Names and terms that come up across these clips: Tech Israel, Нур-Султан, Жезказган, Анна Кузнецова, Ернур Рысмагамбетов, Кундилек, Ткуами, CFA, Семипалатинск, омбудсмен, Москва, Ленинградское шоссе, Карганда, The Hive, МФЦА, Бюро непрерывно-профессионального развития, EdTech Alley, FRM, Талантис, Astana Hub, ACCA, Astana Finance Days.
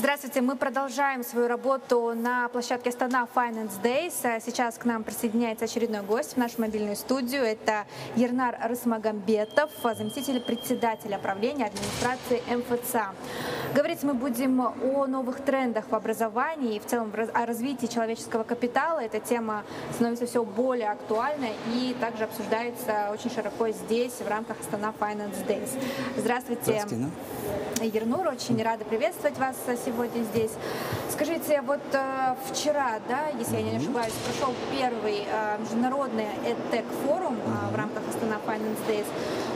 Здравствуйте, мы продолжаем свою работу на площадке Astana Finance Days. Сейчас к нам присоединяется очередной гость в нашу мобильную студию. Это Ернур Рысмагамбетов, заместитель председателя правления администрации МФЦА. Говорить мы будем о новых трендах в образовании и в целом о развитии человеческого капитала. Эта тема становится все более актуальной и также обсуждается очень широко здесь, в рамках Astana Finance Days. Здравствуйте. Здравствуйте. Ернур, очень рада приветствовать вас сегодня здесь. Скажите, вот вчера, да, если я не ошибаюсь, прошел первый международный EdTech форум в рамках Astana Finance Days.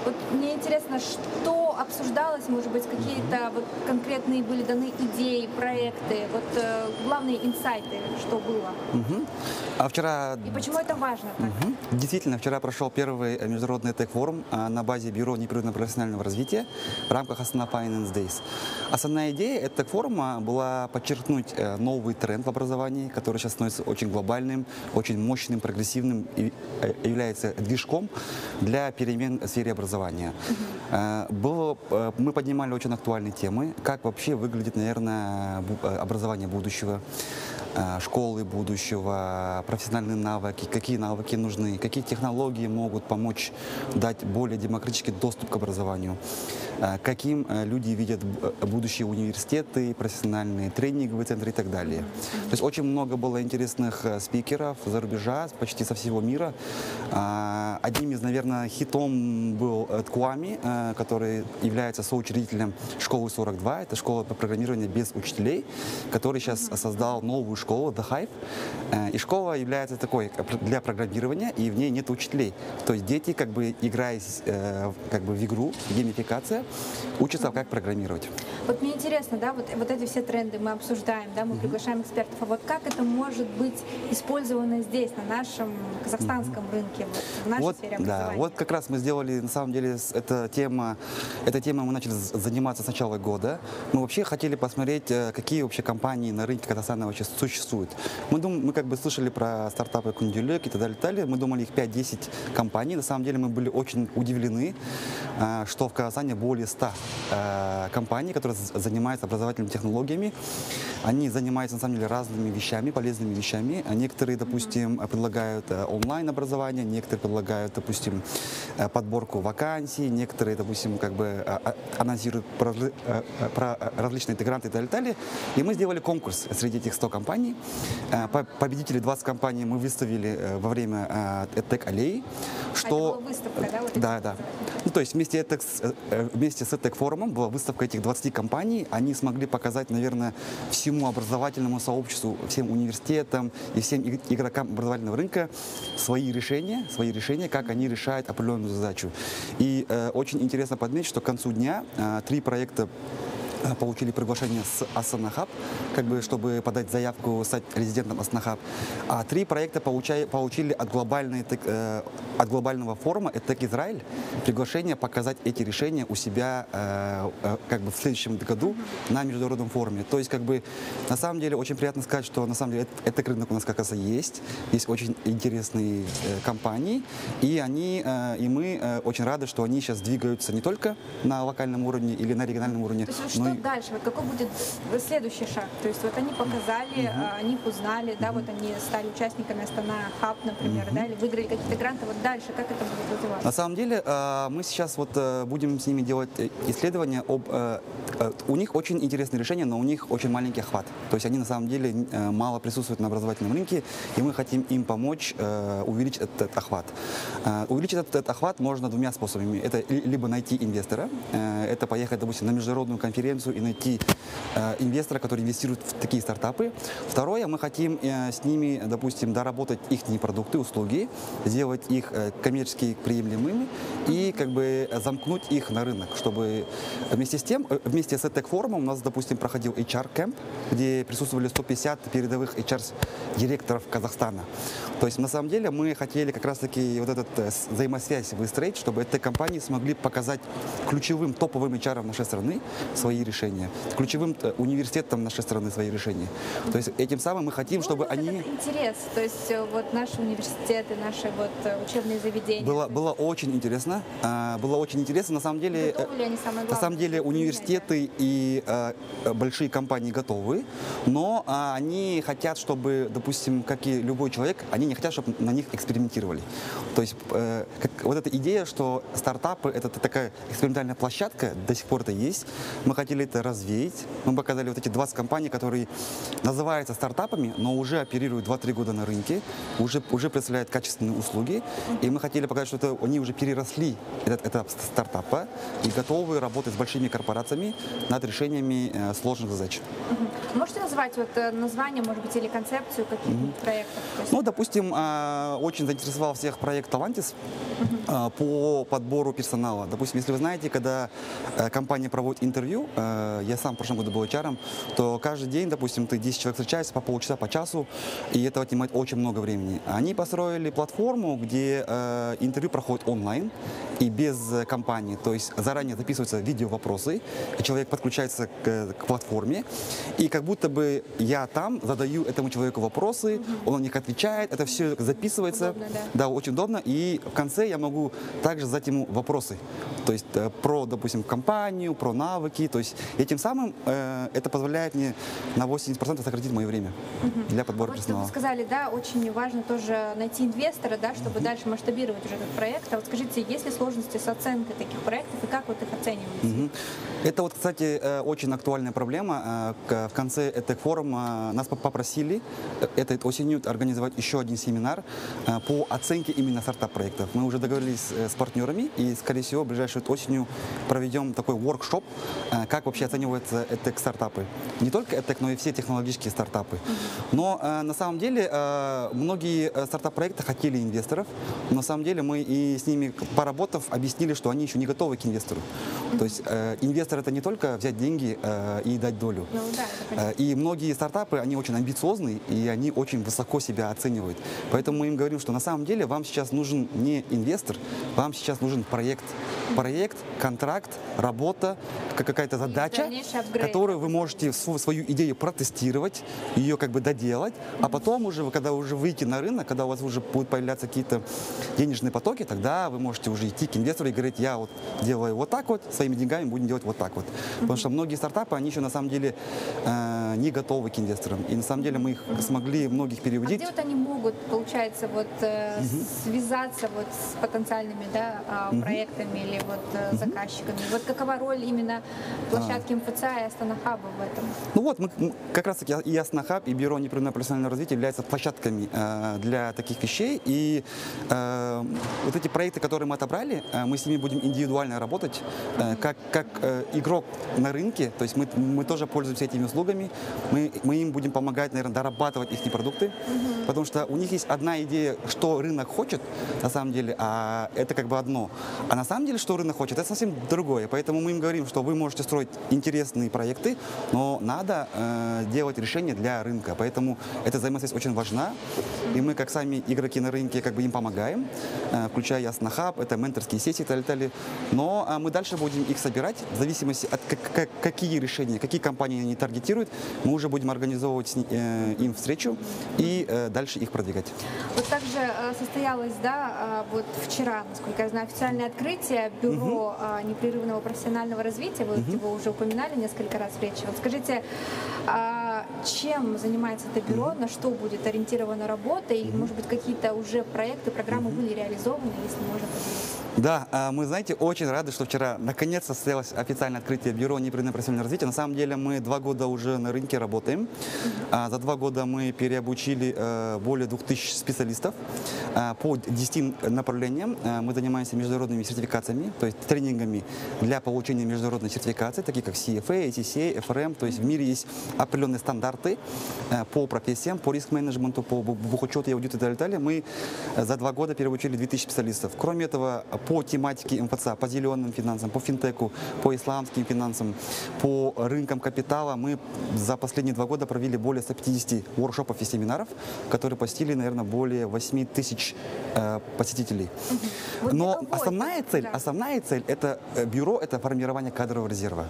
Вот мне интересно, что обсуждалось, может быть, какие-то вот конкретные были даны идеи, проекты, вот главные инсайты, что было. А вчера... И почему это важно так? Действительно, вчера прошел первый международный EdTech форум на базе Бюро непрерывно-профессионального развития в рамках Astana Finance Days. Основная идея этого форума была подчеркнуть новый тренд в образовании, который сейчас становится очень глобальным, очень мощным, прогрессивным и является движком для перемен в сфере образования. Мы поднимали очень актуальные темы, как вообще выглядит, наверное, образование будущего, школы будущего, профессиональные навыки, какие навыки нужны, какие технологии могут помочь дать более демократический доступ к образованию, каким люди видят будущие университеты, профессиональные тренинговые центры и так далее. То есть очень много было интересных спикеров за рубежа, почти со всего мира. Одним из, наверное, хитом был Ткуами, который является соучредителем школы 42. Это школа по программированию без учителей, который сейчас создал новую школу The Hive. И школа является такой для программирования, и в ней нет учителей. То есть дети, как бы играя в игру, геймификация, учатся, как программировать. Вот мне интересно, да, вот эти все тренды мы обсуждаем, да, мы приглашаем экспертов, а вот как это может быть использовано здесь, на нашем казахстанском рынке, в нашей сфере образования? Да, вот как раз мы сделали, на самом деле, эта тема мы начали заниматься с начала года. Мы вообще хотели посмотреть, какие вообще компании на рынке Казахстана вообще существуют. Мы как бы слышали про стартапы Кундилек и так далее, мы думали, их 5-10 компаний. На самом деле мы были очень удивлены, что в Казахстане более 100 компаний, которые занимаются образовательными технологиями. Они занимаются, на самом деле, разными вещами, полезными вещами. Некоторые, допустим, предлагают онлайн-образование, некоторые предлагают, допустим, подборку вакансий, некоторые, допустим, как бы анонсируют про различные интегранты и так далее. И мы сделали конкурс среди этих 100 компаний. Победители 20 компаний мы выставили во время EdTech Alley. Что... А это была выставка, да? Вот да. Ну, то есть вместе с EdTech форумом была выставка этих 20 компаний. Они смогли показать, наверное, всему образовательному сообществу, всем университетам и всем игрокам образовательного рынка свои решения, как они решают определенную задачу. И очень интересно подметить, что к концу дня 3 проекта получили приглашение с Astana Hub, как бы, чтобы подать заявку, стать резидентом Astana Hub. А 3 проекта получили от глобального форума Tech Israel приглашение показать эти решения у себя как бы в следующем году на международном форуме. То есть, как бы, на самом деле, очень приятно сказать, что на самом деле этот рынок у нас, как раз, есть очень интересные компании, и мы очень рады, что они сейчас двигаются не только на локальном уровне или на региональном уровне, но и дальше, вот какой будет следующий шаг? То есть вот они показали, они их узнали, да, вот они стали участниками Astana Hub, например, да, или выиграли какие-то гранты, вот дальше, как это будет развиваться? На самом деле мы сейчас вот будем с ними делать исследования у них очень интересные решения, но у них очень маленький охват. То есть они на самом деле мало присутствуют на образовательном рынке, и мы хотим им помочь увеличить этот охват. Увеличить этот охват можно двумя способами. Это либо найти инвестора, это поехать, допустим, на международную конференцию и найти инвестора, который инвестирует в такие стартапы. Второе, мы хотим с ними, допустим, доработать их продукты, услуги, сделать их коммерчески приемлемыми и, как бы, замкнуть их на рынок, чтобы вместе с EdTech форумом у нас, допустим, проходил HR-кэмп, где присутствовали 150 передовых HR-директоров Казахстана. То есть, на самом деле, мы хотели как раз-таки вот эту взаимосвязь выстроить, чтобы эти компании смогли показать ключевым, топовым HR нашей страны свои решения. Ключевым университетом нашей страны свои решения. То есть этим самым мы хотим, чтобы они... Интерес, то есть вот наши университеты, наши вот учебные заведения. Было очень интересно. Было очень интересно, на самом деле. На самом деле университеты и большие компании готовы, но они хотят, чтобы, допустим, как и любой человек, они не хотят, чтобы на них экспериментировали. То есть вот эта идея, что стартапы – это такая экспериментальная площадка, до сих пор это есть. Мы хотели это развеять. Мы показали вот эти 20 компаний, которые называются стартапами, но уже оперируют 2-3 года на рынке, уже представляют качественные услуги. И мы хотели показать, что это, они уже переросли этот этап стартапа и готовы работать с большими корпорациями над решениями сложных задач. Можете назвать вот название, может быть, или концепцию каких-нибудь проектов? Ну, допустим, очень заинтересовал всех проект «Талантис» по подбору персонала. Допустим, если вы знаете, когда компания проводит интервью, я сам в прошлом году был HR-ом, то каждый день, допустим, ты 10 человек встречаешься по полчаса, по часу, и это отнимает очень много времени. Они построили платформу, где интервью проходит онлайн и без компании. То есть заранее записываются видео-вопросы, человек подключается к платформе, и как будто бы я там задаю этому человеку вопросы, он на них отвечает, это все записывается. Удобно, да, очень удобно. И в конце я могу также задать ему вопросы. То есть про, допустим, компанию, про навыки. То есть и тем самым это позволяет мне на 80% сократить мое время для подбора персонала. Вы сказали, да, очень важно тоже найти инвестора, да, чтобы дальше масштабировать уже этот проект. А вот скажите, есть ли сложности с оценкой таких проектов и как вот их оцениваете? Это вот, кстати, очень актуальная проблема. В конце EdTech форума нас попросили этой осенью организовать еще один семинар по оценке именно стартап-проектов. Мы уже договорились с партнерами и, скорее всего, ближайшей осенью проведем такой воркшоп, как вообще оцениваются EdTech стартапы. Не только EdTech, но и все технологические стартапы. Но на самом деле многие стартап-проекты хотели инвесторов. Но на самом деле мы и с ними, поработав, объяснили, что они еще не готовы к инвестору. То есть инвестор — это не только взять деньги и дать долю. Ну, да, и многие стартапы, они очень амбициозны, и они очень высоко себя оценивают. Поэтому мы им говорим, что на самом деле вам сейчас нужен не инвестор, вам сейчас нужен проект. Проект, контракт, работа, какая-то задача, которую вы можете свою идею протестировать, ее как бы доделать, а потом уже, когда уже выйти на рынок, когда у вас уже будут появляться какие-то денежные потоки, тогда вы можете уже идти к инвестору и говорить, я вот делаю вот так вот, своими деньгами будем делать вот так вот. Потому что многие стартапы, они еще на самом деле не готовы к инвесторам. И на самом деле мы их смогли многих переубедить. А где вот они могут, получается, вот связаться вот с потенциальными, да, проектами или вот заказчиками? Вот какова роль именно площадки МФЦА и Astana Hub в этом? Ну вот, мы, как раз таки и Astana Hub, и Бюро непрерывно-профессионального развития являются площадками для таких вещей. И вот эти проекты, которые мы отобрали, мы с ними будем индивидуально работать, как игрок на рынке. То есть мы тоже пользуемся этими услугами, мы им будем помогать, наверное, дорабатывать их продукты, потому что у них есть одна идея, что рынок хочет, на самом деле, а это как бы одно. А на самом деле, что рынок хочет, это совсем другое. Поэтому мы им говорим, что вы можете строить интересные проекты, но надо делать решения для рынка. Поэтому эта взаимосвязь очень важна. И мы, как сами игроки на рынке, как бы им помогаем, включая Astana Hub, это менторские сети и так далее. Но мы дальше будем их собирать в зависимости от какие решения, какие компании они таргетируют. Мы уже будем организовывать им встречу и дальше их продвигать. Вот также состоялось, да, вот вчера, насколько я знаю, официальное открытие Бюро непрерывного профессионального развития. Вы его уже упоминали несколько раз в речи. Вот скажите, чем занимается это бюро, на что будет ориентирована работа, и, может быть, какие-то уже проекты, программы были реализованы, если можно поделиться? Да, мы, знаете, очень рады, что вчера наконец состоялось официальное открытие Бюро непрерывно-профессионального развития. На самом деле мы 2 года уже на рынке работаем. За 2 года мы переобучили более 2000 специалистов по 10 направлениям. Мы занимаемся международными сертификациями, то есть тренингами для получения международной сертификации, такие как CFA, ACCA, FRM. То есть в мире есть определенные стандарты по профессиям, по риск-менеджменту, по бухучету и аудиту и так далее. Мы за 2 года переобучили 2000 специалистов. Кроме этого, по тематике МФЦА, по зеленым финансам, по финтеку, по исламским финансам, по рынкам капитала мы за последние 2 года провели более 150 воркшопов и семинаров, которые посетили, наверное, более 8000 посетителей. Но основная цель это бюро, это формирование кадрового резерва.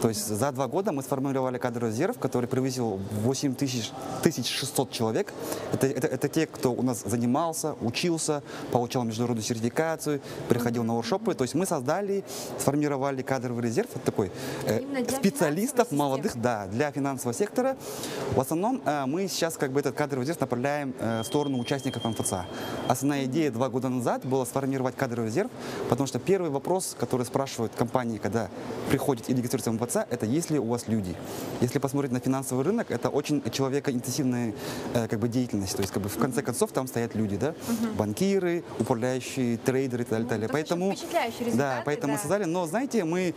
То есть за 2 года мы сформировали кадровый резерв, который превысил 8600 человек. Это те, кто у нас занимался, учился, получал международную сертификацию, приходил на воркшопы. То есть мы создали, сформировали кадровый резерв такой, специалистов молодых, да, для финансового сектора. В основном мы сейчас как бы этот кадровый резерв направляем в сторону участников МФЦА. Основная идея 2 года назад была сформировать кадровый резерв, потому что первый вопрос, который спрашивают компании, когда приходит инвестиция в МФЦА, это есть ли у вас люди. Если посмотреть на финансовый рынок, это очень человекоинтенсивная как бы деятельность. То есть как бы в конце концов там стоят люди, да, банкиры, управляющие, трейдеры и так далее. Поэтому, да, поэтому мы создали. Но знаете, мы,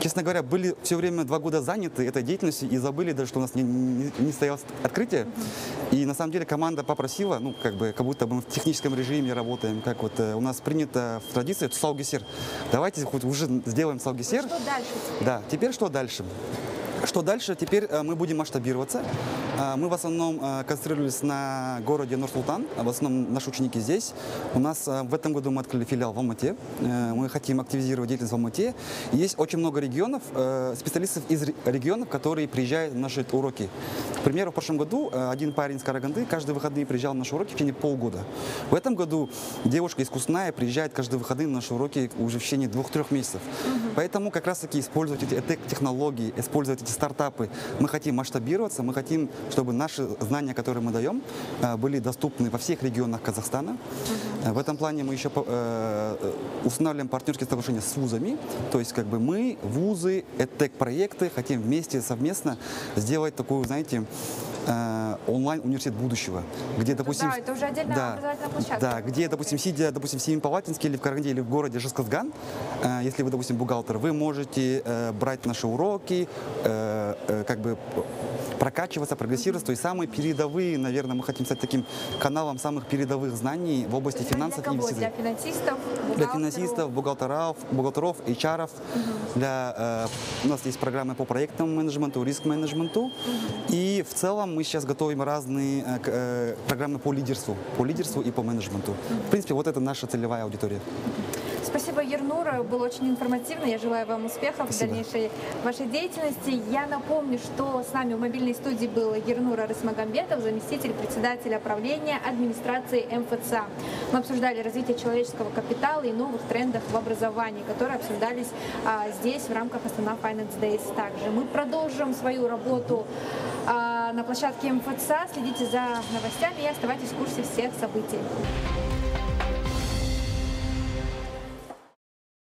честно говоря, были все время 2 года заняты этой деятельностью и забыли даже, что у нас не стоялось открытие. И на самом деле команда попросила, ну как бы, как будто мы в техническом режиме работаем, как вот у нас принято в традиции салгисер. Давайте хоть уже сделаем салгисер. Что дальше? Да, теперь что дальше? Что дальше? Теперь мы будем масштабироваться. Мы в основном концентрировались на городе Нур-Султан. В основном наши ученики здесь. У нас в этом году мы открыли филиал в Алматы. Мы хотим активизировать деятельность в Алматы. Есть очень много регионов, специалистов из регионов, которые приезжают на наши уроки. К примеру, в прошлом году один парень из Караганды каждые выходные приезжал на наши уроки в течение полгода. В этом году девушка искусная приезжает каждые выходные на наши уроки уже в течение 2–3 месяцев. Поэтому как раз таки использовать эти технологии, использовать эти стартапы. Мы хотим масштабироваться, мы хотим, чтобы наши знания, которые мы даем, были доступны во всех регионах Казахстана. В этом плане мы еще устанавливаем партнерские соглашения с вузами. То есть как бы мы, вузы, EdTech-проекты хотим вместе, совместно сделать такую, знаете, онлайн-университет будущего, где, допустим, да, это уже отдельная образовательная площадка. Да, где, допустим, сидя, допустим, в Семипалатинске или в Карганде, или в городе Жезказган, если вы, допустим, бухгалтер, вы можете брать наши уроки, как бы прокачиваться, прогрессировать. То есть самые передовые, наверное, мы хотим стать таким каналом самых передовых знаний в области финансов и инвестиций. Для финансистов, бухгалтеров, HR-ов. У нас есть программы по проектному менеджменту, риск-менеджменту. И в целом мы сейчас готовим разные программы по лидерству и по менеджменту. В принципе, вот это наша целевая аудитория. Спасибо, Ернур, было очень информативно. Я желаю вам успехов в дальнейшей вашей деятельности. Я напомню, что с нами в мобильной студии был Ернур Рысмагамбетов, заместитель председателя правления администрации МФЦА. Мы обсуждали развитие человеческого капитала и новых трендов в образовании, которые обсуждались здесь в рамках Astana Finance Days. Также мы продолжим свою работу на площадке МФЦА. Следите за новостями и оставайтесь в курсе всех событий.